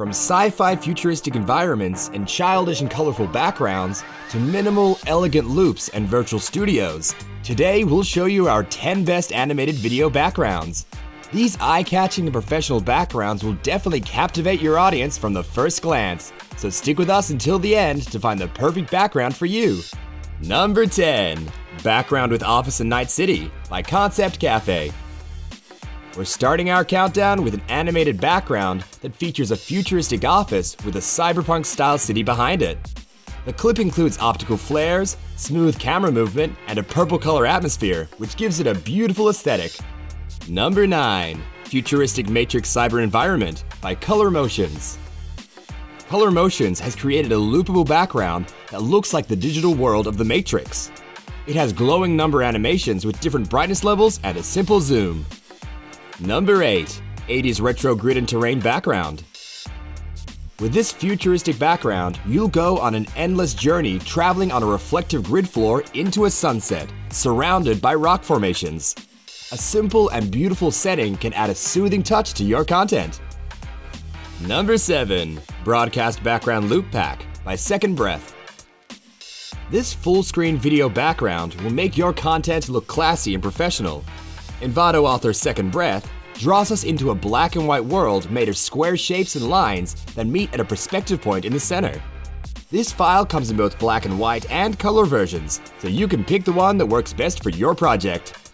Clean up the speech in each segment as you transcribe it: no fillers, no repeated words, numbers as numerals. From sci-fi futuristic environments and childish and colorful backgrounds to minimal, elegant loops and virtual studios, today we'll show you our 10 best animated video backgrounds. These eye-catching and professional backgrounds will definitely captivate your audience from the first glance, so stick with us until the end to find the perfect background for you. Number 10. Background with Office and Night City by Concept Cafe. We're starting our countdown with an animated background that features a futuristic office with a cyberpunk-style city behind it. The clip includes optical flares, smooth camera movement, and a purple color atmosphere, which gives it a beautiful aesthetic. Number 9. Futuristic Matrix Cyber Environment by Color Motions. Color Motions has created a loopable background that looks like the digital world of the Matrix. It has glowing number animations with different brightness levels and a simple zoom. Number 8. 80s Retro Grid and Terrain Background. With this futuristic background, you'll go on an endless journey traveling on a reflective grid floor into a sunset, surrounded by rock formations. A simple and beautiful setting can add a soothing touch to your content. Number 7. Broadcast Background Loop Pack by Second Breath. This full-screen video background will make your content look classy and professional. Envato author Second Breath draws us into a black and white world made of square shapes and lines that meet at a perspective point in the center. This file comes in both black and white and color versions, so you can pick the one that works best for your project.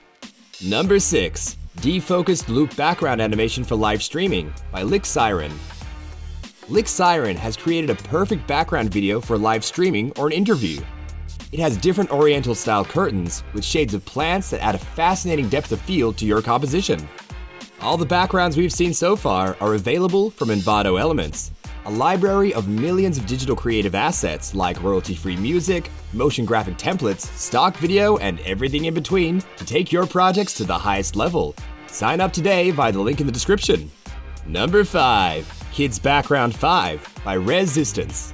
Number 6. Defocused Loop Background Animation for Live Streaming by licsiren. Licsiren has created a perfect background video for live streaming or an interview. It has different oriental-style curtains with shades of plants that add a fascinating depth of field to your composition. All the backgrounds we've seen so far are available from Envato Elements, a library of millions of digital creative assets like royalty-free music, motion graphic templates, stock video, and everything in between to take your projects to the highest level. Sign up today via the link in the description. Number 5. Kids Background 5 by Resistance.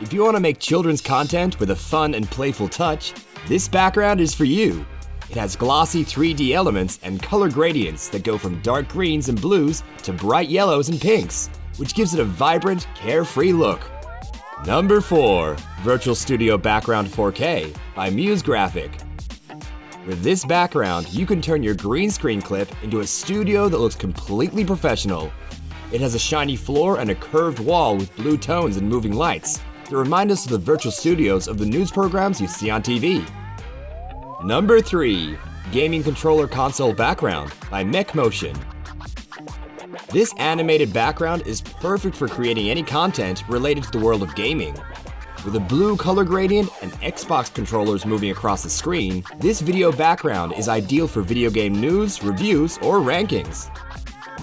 If you want to make children's content with a fun and playful touch, this background is for you. It has glossy 3D elements and color gradients that go from dark greens and blues to bright yellows and pinks, which gives it a vibrant, carefree look. Number 4. Virtual Studio Background 4K by Muse Graphic. With this background, you can turn your green screen clip into a studio that looks completely professional. It has a shiny floor and a curved wall with blue tones and moving lights that remind us of the virtual studios of the news programs you see on TV. Number 3. Gaming Controller Console Background by MechMotion. This animated background is perfect for creating any content related to the world of gaming. With a blue color gradient and Xbox controllers moving across the screen, this video background is ideal for video game news, reviews, or rankings.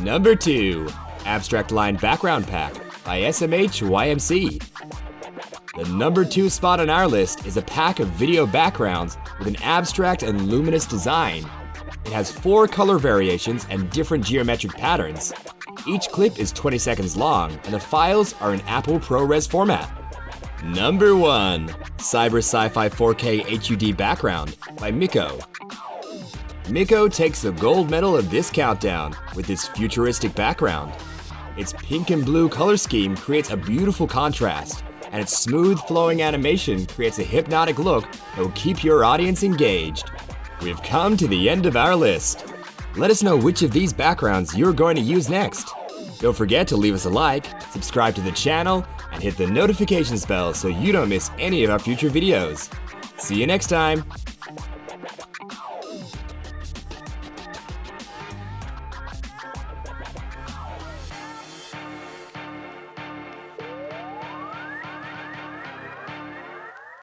Number 2. Abstract Line Background Pack by SMHYMC. The number 2 spot on our list is a pack of video backgrounds with an abstract and luminous design. It has 4 color variations and different geometric patterns. Each clip is 20 seconds long, and the files are in Apple ProRes format. Number 1. Cyber Sci-Fi 4K HUD Background by Mikko. Mikko takes the gold medal of this countdown with this futuristic background. Its pink and blue color scheme creates a beautiful contrast, and its smooth flowing animation creates a hypnotic look that will keep your audience engaged. We've come to the end of our list. Let us know which of these backgrounds you're going to use next. Don't forget to leave us a like, subscribe to the channel, and hit the notifications bell so you don't miss any of our future videos. See you next time!